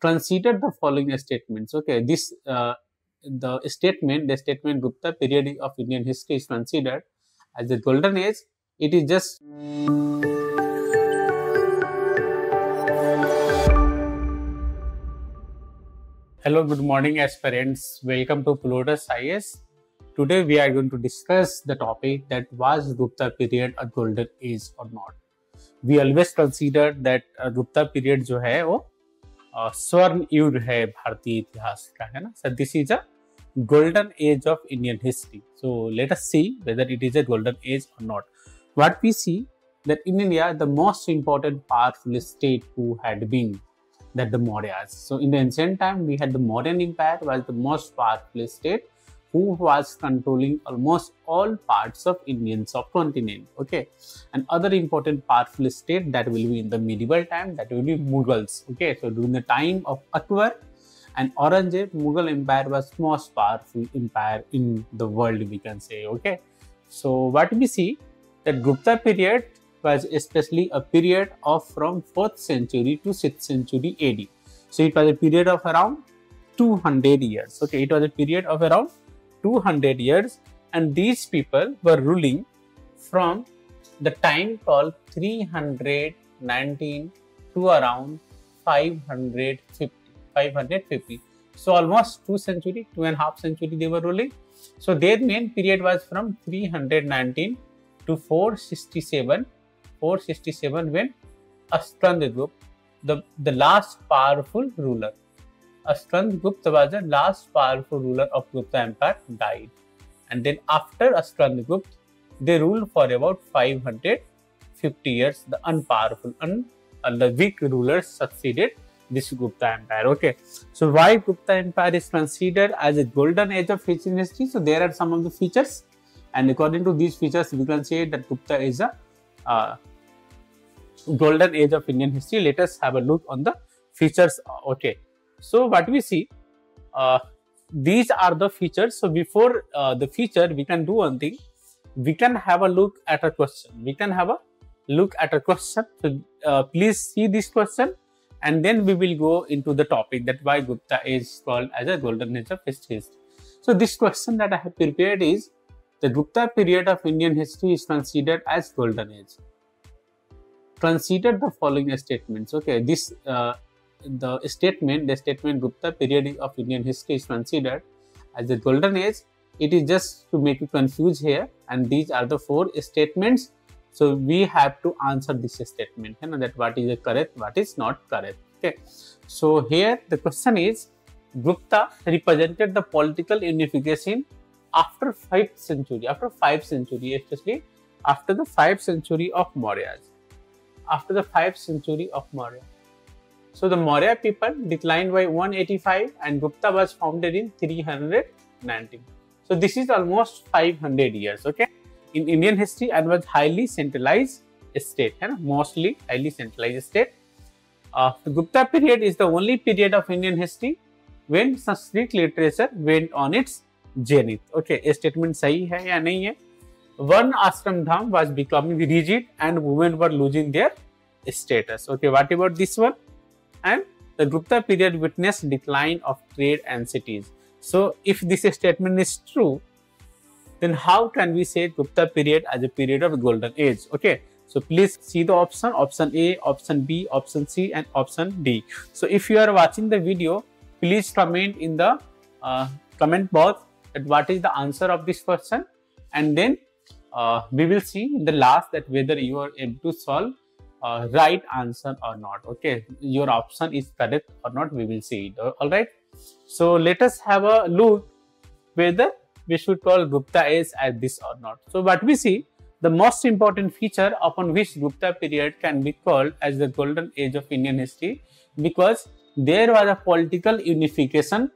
transited the following statements. Okay, this the statement Gupta period of Indian history is considered as the golden age. It is just hello, good morning aspirants. Welcome to Plutus IS. Today we are going to discuss the topic that was Gupta period a golden age or not. We always consider that Gupta period जो है वो स्वर्ण युग है भारतीय इतिहास का, है ना. So this is a golden age of Indian history. So let us see whether it is a golden age or not. What we see that in India the most important powerful state who had been that the Mauryas. So in the ancient time we had the Mauryan Empire was the most powerful state who was controlling almost all parts of Indian subcontinent. Okay, and other important powerful state that will be in the medieval time, that will be Mughals. Okay, so during the time of Akbar and Aurangzeb, Mughal Empire was most powerful empire in the world, we can say. Okay, so what we see that Gupta period was especially a period of from 4th century to 6th century AD. So it was a period of around 200 years. Okay, it was a period of around 200 years, and these people were ruling from the time called 319 to around 550. So almost 2 centuries, 2.5 centuries they were ruling. So their main period was from 319 to 467 when Skandagupta, the last powerful ruler. Chandragupta was the last powerful ruler of Gupta Empire died, and then after Chandragupta they ruled for about 550 years. The unpowerful and the weak rulers succeeded this Gupta Empire. Okay, so why Gupta Empire is considered as a golden age of Indian history? So there are some of the features, and according to these features we can say that Gupta is a golden age of Indian history. Let us have a look on the features. Okay. So what we see, these are the features. So before the feature, we can do one thing. We can have a look at a question. So, please see this question, and then we will go into the topic that why Gupta is called as a golden age of history. So this question that I have prepared is the Gupta period of Indian history is considered as golden age. Consider the following statements. Okay, this. The statement Gupta period of Indian history is considered as the golden age. It is just to make you confused here, and these are the 4 statements. So we have to answer this statement, you know, that what is correct, what is not correct. Okay. So here the question is, Gupta represented the political unification after 5th century, especially after the 5th century of Mauryas. So the Maurya people declined by 185, and Gupta was founded in 319. So this is almost 500 years, okay, in Indian history, and was highly centralized state, you know, mostly highly centralized state. The Gupta period is the only period of Indian history when Sanskrit literature went on its zenith. Okay, a statement सही है या नहीं है? One ashram dham was becoming rigid, and women were losing their status. Okay, what about this one? And the Gupta period witnessed decline of trade and cities. So if this statement is true, then how can we say Gupta period as a period of golden age? Okay, so please see the option, option A, option B, option C, and option D. So if you are watching the video, please comment in the comment box that what is the answer of this question, and then we will see in the last that whether you are able to solve right answer or not. Okay, your option is correct or not, we will see it. All right, so let us have a look whether we should call Gupta age as this or not. So what we see, the most important feature upon which Gupta period can be called as the golden age of Indian history, because there was a political unification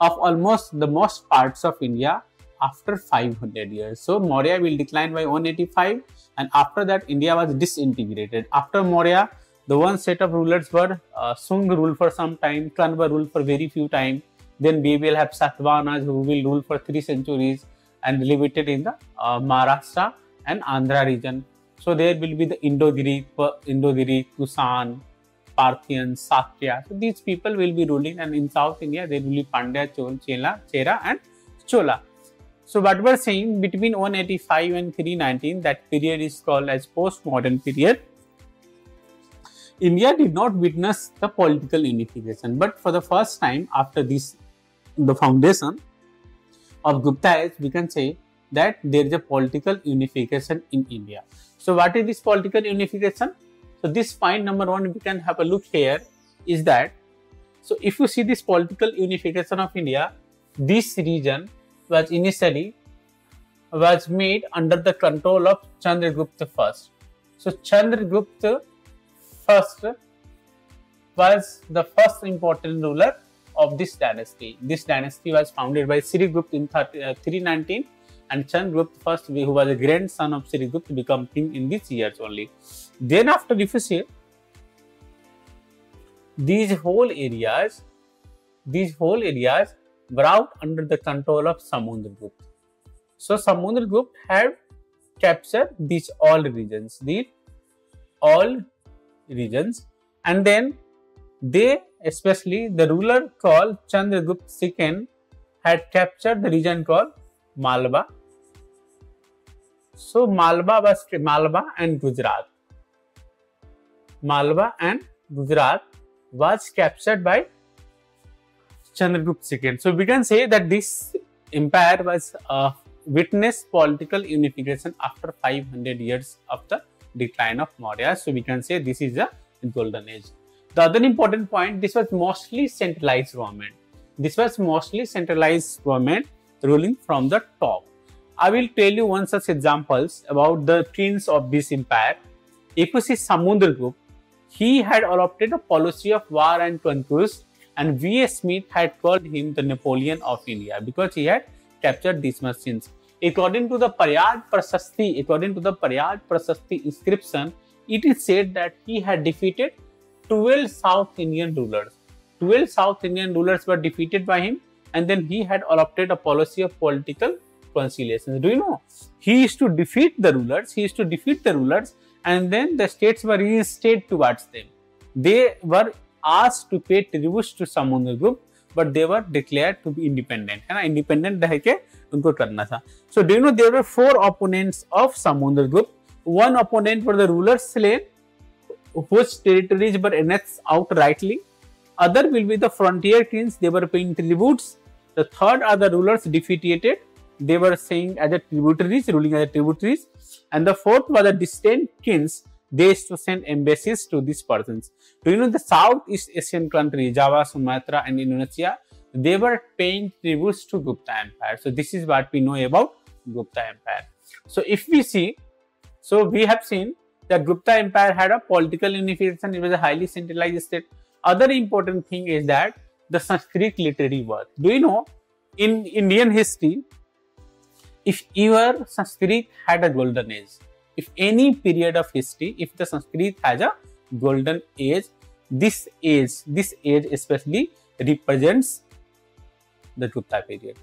of almost the most parts of India after 500 years. So Maurya will decline by 185, and after that India was disintegrated. After Maurya, the one set of rulers were Sung ruled for some time, Kanva ruled for very few time. Then we will have Satavahanas who will rule for 3 centuries and limited in the Maharashtra and Andhra region. So there will be the Indo-Greek, Kusan, Parthians, Satrya. So these people will be ruling, and in South India they will be Pandya, Chol, Chela, Chera and Chola. So what we're saying, between 185 and 319, that period is called as postmodern period. India did not witness the political unification, but for the first time after this, the foundation of Gupta age, we can say that there is a political unification in India. So what is this political unification? So this point number one, we can have a look here, is that, so if you see this political unification of India, this region was initially made under the control of Chandragupta I. So Chandragupta I was the first important ruler of this dynasty. This dynasty was founded by Sri Gupta in 319, and Chandragupta I, who was a grandson of Sri Gupta, became king in these years only. Then after, if you see, these whole areas brought under the control of Samudragupta. So Samudragupta had captured these all regions, and then they, especially the ruler called Chandragupta II, had captured the region called Malwa. So Malwa was Malwa and Gujarat was captured by Chandragupta II. So we can say that this empire was witnessed political unification after 500 years of the decline of Maurya. So we can say this is a golden age. The other important point, this was mostly centralized government. Ruling from the top. I will tell you one such examples about the kings of this empire. If you see Samudragupta, he had adopted a policy of war and conquest, and V. S. Smith had called him the Napoleon of India because he had captured these much sins. According to the Paryat Prasasti, inscription, it is said that he had defeated 12 South Indian rulers. 12 South Indian rulers were defeated by him, and then he had adopted a policy of political conciliation. Do you know? He used to defeat the rulers, and then the states were reinstated towards them. They were asked to pay tributes to Samudragupta, but they were declared to be independent. So do you know there were four opponents of Samudragupta? One opponent were the rulers slain, whose territories were annexed outrightly. Other will be the frontier kings, they were paying tributes. The third are the rulers defeated, they were saying as a tributaries, ruling as a tributaries. And the fourth were the distant kings, they used to send embassies to these persons. Do you know the Southeast Asian country, Java, Sumatra and Indonesia, they were paying tributes to Gupta Empire. So this is what we know about Gupta Empire. So if we see, so we have seen that Gupta Empire had a political unification, it was a highly centralized state. Other important thing is that the Sanskrit literary work. Do you know, in Indian history, if ever Sanskrit had a golden age, if any period of history, if the Sanskrit has a golden age, this age especially represents the Gupta period.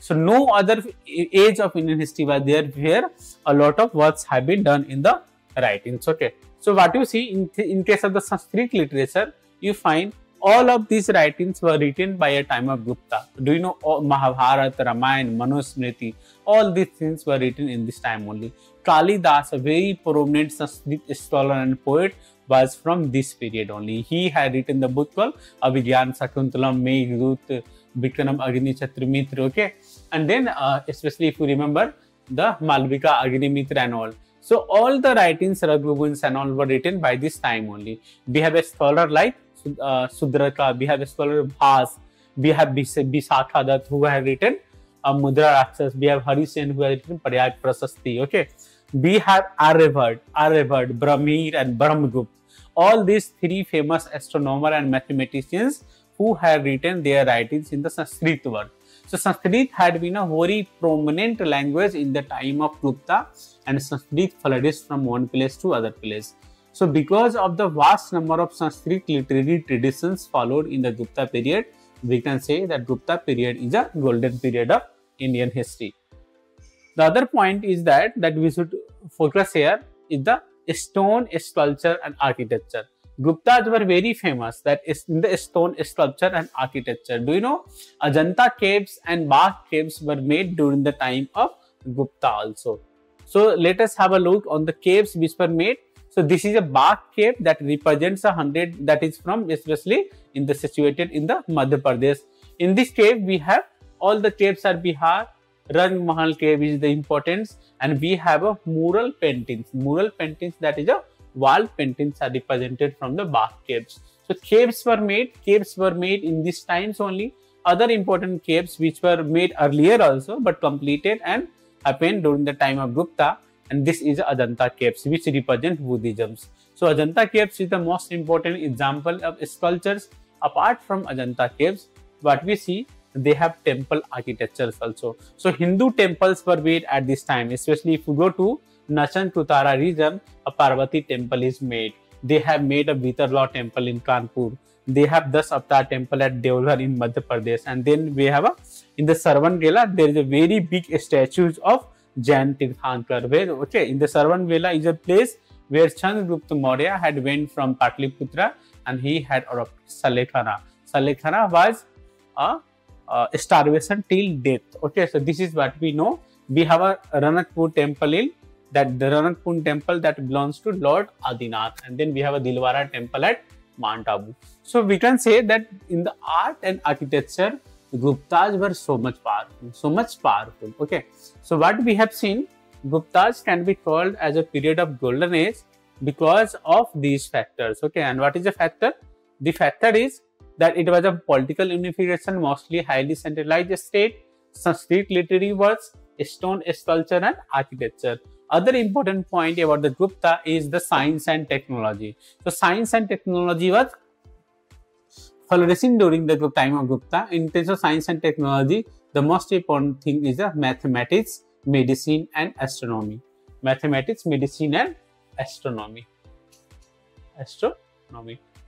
So no other age of Indian history was there where a lot of works have been done in the writings. Okay. So what you see in case of the Sanskrit literature, you find all of these writings were written by a time of Gupta. Do you know Mahabharata, Ramayana, Manusmriti, all these things were written in this time only. Kali Das, a very prominent Sanskrit scholar and poet, was from this period only. He had written the book called Abhijnana Sakuntalam, Meghut, Vikram, Agini, Chandragupta, okay. And then especially if you remember the Malavikagnimitra and all. So all the writings, Raghuvansh and all, were written by this time only. We have a scholar like Sudraka, we have a scholar Bhas, we have Vishakhadatta who have written Mudrarakshasa, we have Harishan who have written Paryat Prasasti, okay. We have Aryabhata, Brahmir and Brahmagupta, all these three famous astronomers and mathematicians who have written their writings in the Sanskrit world. So Sanskrit had been a very prominent language in the time of Gupta, and Sanskrit flourished from one place to other place. So because of the vast number of Sanskrit literary traditions followed in the Gupta period, we can say that Gupta period is a golden period of Indian history. The other point is that we should focus here is the stone sculpture and architecture. Guptas were very famous that is in the stone sculpture and architecture. Do you know Ajanta Caves and Bagh Caves were made during the time of Gupta also? So let us have a look on the caves which were made. So this is a Bagh cave that represents 100, that is from especially in the situated in the Madhya Pradesh. In this cave we have all the caves are Bihar. Rang Mahal cave is the importance, and we have a mural paintings. Mural paintings, that is a wall paintings, are represented from the Bagh caves. So caves were made. Caves were made in these times only. Other important caves which were made earlier also, but completed and happened during the time of Gupta. And this is Ajanta caves, which represent Buddhism. So Ajanta caves is the most important example of sculptures. Apart from Ajanta caves, what we see, they have temple architectures also. So Hindu temples were made at this time, especially if you go to Nashan Tutara region, a Parvati temple is made. They have made a Vitarla temple in Kanpur. They have Das Avatar temple at Deoghar in Madhya Pradesh. And then we have a, in the Sarvan Vela, there is a very big statues of Jain Tirthankar. Okay, in the Sarvan Vela is a place where Chandragupta Maurya had went from Patliputra and he had adopted Salekhana. Salekhana was a starvation till death. Okay, so this is what we know. We have a Ranakpur temple in that, the Ranakpur temple that belongs to Lord Adinath, and then we have a Dilwara temple at Mount Abu. So we can say that in the art and architecture, Guptas were so much powerful, so much powerful. Okay, so what we have seen, Guptas can be called as a period of golden age because of these factors. Okay, and what is the factor? The factor is that it was a political unification, mostly highly centralized state, Sanskrit literary works, stone sculpture and architecture. Other important point about the Gupta is the science and technology. So science and technology was flourishing during the time of Gupta. In terms of science and technology, the most important thing is the mathematics, medicine and astronomy. Mathematics, medicine and astronomy.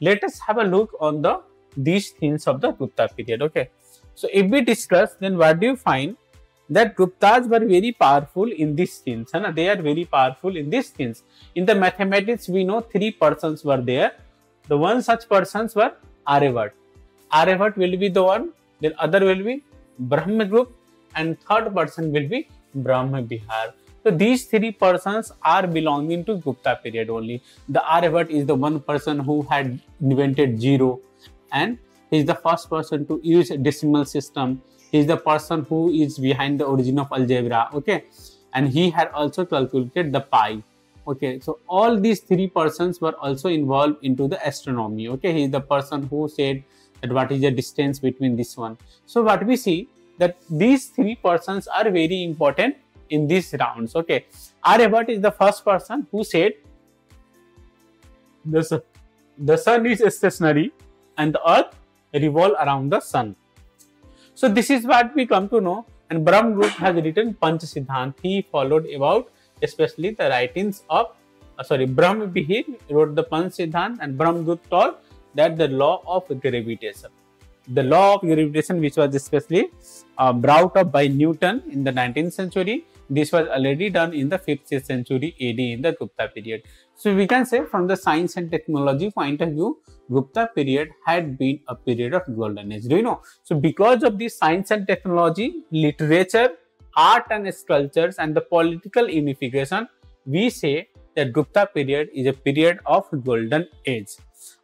Let us have a look on the these things of the Gupta period. Okay, so if we discuss, then what do you find? That Guptas were very powerful in these things, and they are very powerful in these things. In the mathematics, we know three persons were there. The one such persons were Aryabhata. Aryabhata will be the one, then other will be Brahmagupta, and third person will be Brahmavihar. So these three persons are belonging to Gupta period only. The Aryabhata is the one person who had invented zero, and he is the first person to use a decimal system. He is the person who is behind the origin of algebra. Okay, and he had also calculated the pi. Okay, so all these three persons were also involved into the astronomy. Okay, he is the person who said that what is the distance between this one. So what we see, that these three persons are very important in these rounds. Okay, Aryabhata is the first person who said the sun is stationary and the earth revolve around the sun. So this is what we come to know. And Brahmagupta has written Panchsiddhanta. He followed about especially the writings of Brahmavihir wrote the Panchsiddhanta, and Brahmagupta taught that the law of gravitation. The law of gravitation, which was especially brought up by Newton in the 19th century. This was already done in the 5th century AD in the Gupta period. So we can say from the science and technology point of view, Gupta period had been a period of golden age. Do you know? So because of this science and technology, literature, art and sculptures and the political unification, we say that Gupta period is a period of golden age.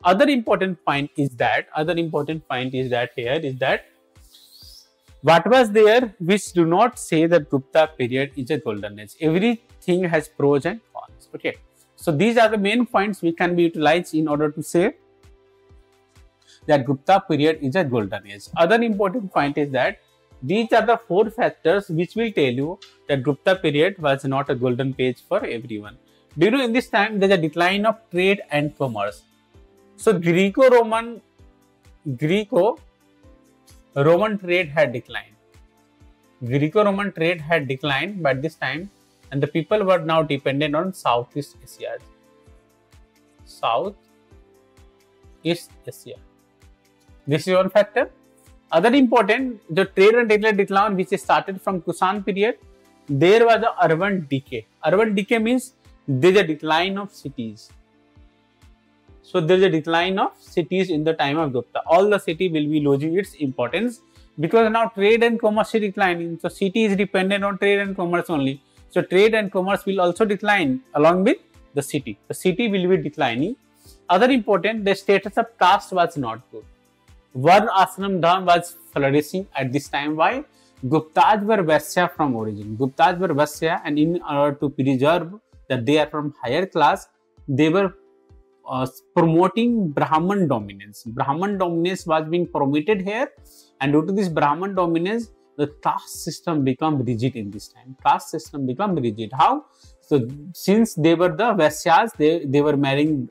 Other important point is that here is that what was there which do not say that Gupta period is a golden age. Everything has pros and cons. Okay, so these are the main points we can be utilized in order to say that Gupta period is a golden age. Other important point is that these are the four factors which will tell you that Gupta period was not a golden age for everyone. Do you know, in this time there is a decline of trade and commerce. So Greco-Roman trade had declined. Greco-Roman trade had declined by this time, and the people were now dependent on Southeast Asia. This is one factor. Other important, the trade and regular decline which started from Kushan period, there was an urban decay. Urban decay means there is a decline of cities. So there is a decline of cities in the time of Gupta. All the city will be losing its importance because now trade and commerce is declining. So city is dependent on trade and commerce only. So trade and commerce will also decline along with the city. The city will be declining. Other important, the status of caste was not good. Varnashrama Dharma was flourishing at this time. Why? Guptas were Vaisya from origin. Guptas were Vaisya, and in order to preserve that they are from higher class, they were promoting Brahman dominance. Brahman dominance was being promoted here, and due to this Brahman dominance, the caste system became rigid in this time. Caste system became rigid. How? So since they were the Vaisyas, they were marrying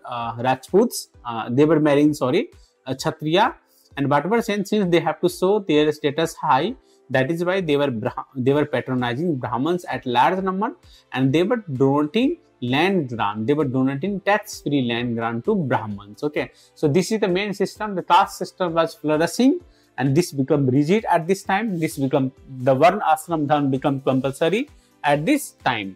Rajputs, they were marrying, Kshatriya, and whatever sense, since they have to show their status high, that is why they were patronizing Brahmans at large number, and they were donating land grant. They were donating tax-free land grant to Brahmans. Okay, so this is the main system. The caste system was flourishing, and this became rigid at this time. This become the Varnashrama Dharma become compulsory at this time.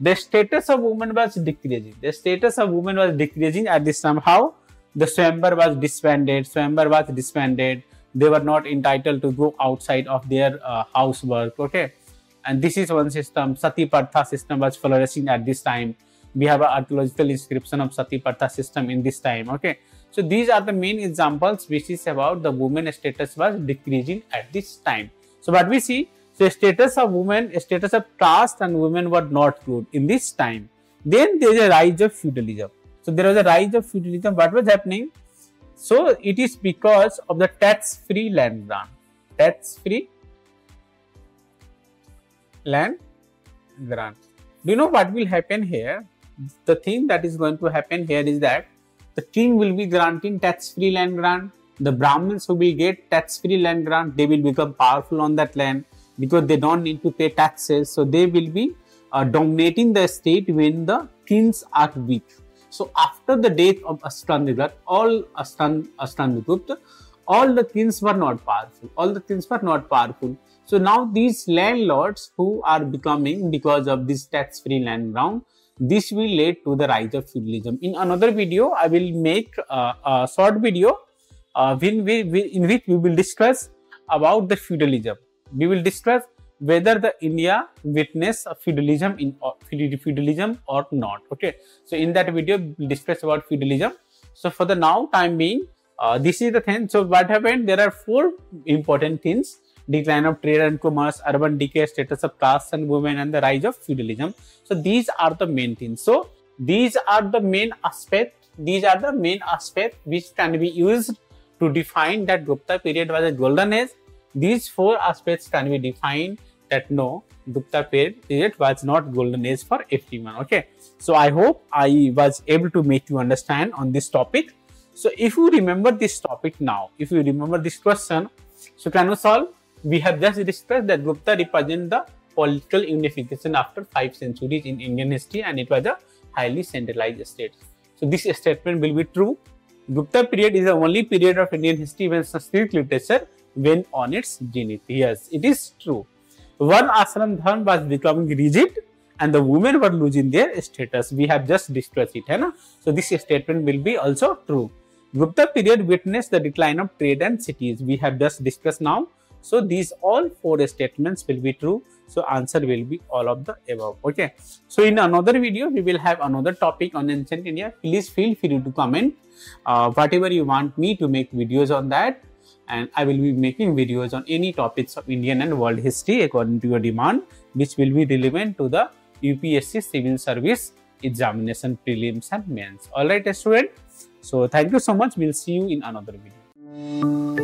The status of women was decreasing. The status of women was decreasing at this time. How? The Swayamvar was disbanded. Swayamvar was disbanded. They were not entitled to go outside of their housework, okay? And this is one system. Sati Pratha system was flourishing at this time. We have an archaeological inscription of Sati Pratha system in this time, okay? So these are the main examples which is about the women status was decreasing at this time. So what we see, so status of women, status of caste and women were not good in this time. Then there is a rise of feudalism. So there was a rise of feudalism. What was happening? So it is because of the tax-free land grant. Tax-free land grant. Do you know what will happen here? The thing that is going to happen here is that the king will be granting tax-free land grant. The Brahmins who will get tax-free land grant, they will become powerful on that land because they don't need to pay taxes. So they will be dominating the state when the kings are weak. So after the death of Ashran Gupta, all the kings were not powerful. All the kings were not powerful. So now these landlords who are becoming because of this tax-free land grant, this will lead to the rise of feudalism. In another video, I will make a short video in which we will discuss about the feudalism. We will discuss whether the India witnessed feudalism or not. Okay, so in that video we'll discuss about feudalism. So for the now time being, this is the thing. So what happened? There are four important things: decline of trade and commerce, urban decay, status of caste and women, and the rise of feudalism. So these are the main things. So these are the main aspects. These are the main aspects which can be used to define that Gupta period was a golden age. These four aspects can be defined that no, Gupta period was not golden age for everyone. Okay, so I hope I was able to make you understand on this topic. So if you remember this topic now, if you remember this question, so can you solve? We have just discussed that Gupta represents the political unification after 5 centuries in Indian history, and it was a highly centralized state. So this statement will be true. Gupta period is the only period of Indian history when Sanskrit literature went on its zenith. Yes, it is true. Varnashrama Dharma was becoming rigid and the women were losing their status. We have just discussed it, hai na? So this statement will be also true. Gupta period witnessed the decline of trade and cities. We have just discussed now. So these all four statements will be true. So answer will be all of the above. Okay. So in another video, we will have another topic on ancient India. Please feel free to comment whatever you want me to make videos on that. And I will be making videos on any topics of Indian and world history according to your demand, which will be relevant to the UPSC Civil Service Examination prelims and mains. Alright, student. So thank you so much. We'll see you in another video.